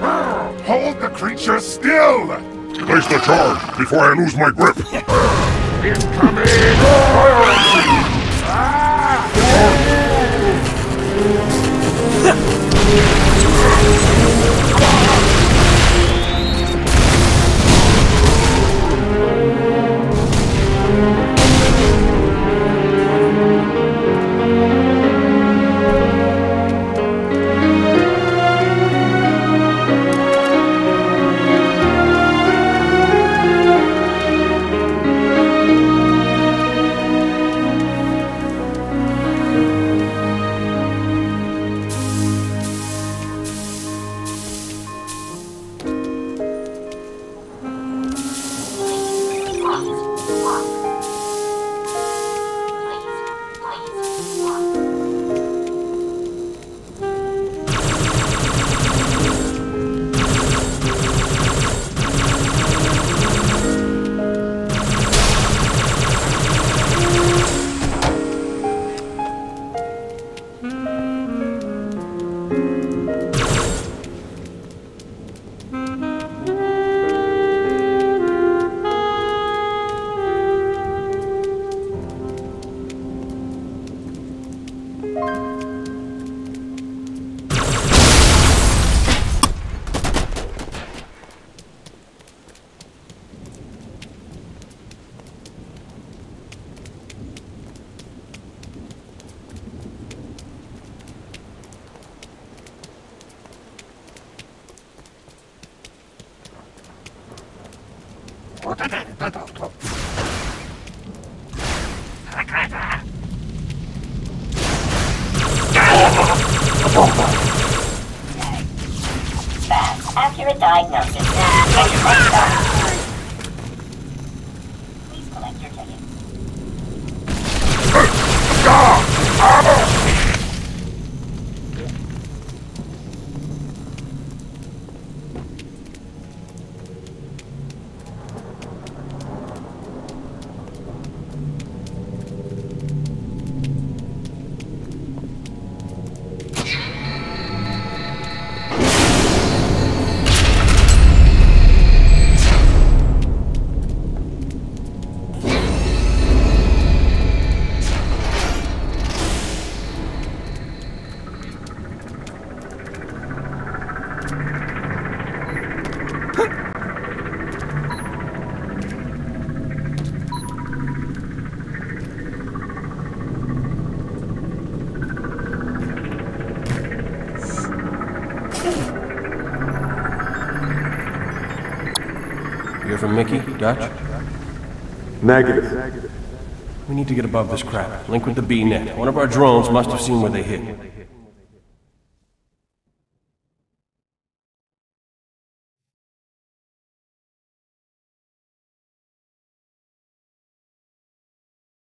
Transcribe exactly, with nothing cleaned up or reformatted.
Hold the creature still! Place the charge before I lose my grip! Incoming! Accurate diagnosis. Please collect your ticket. From Mickey? Dutch? Negative. We need to get above this crap. Link with the B net. One of our drones must have seen where they hit.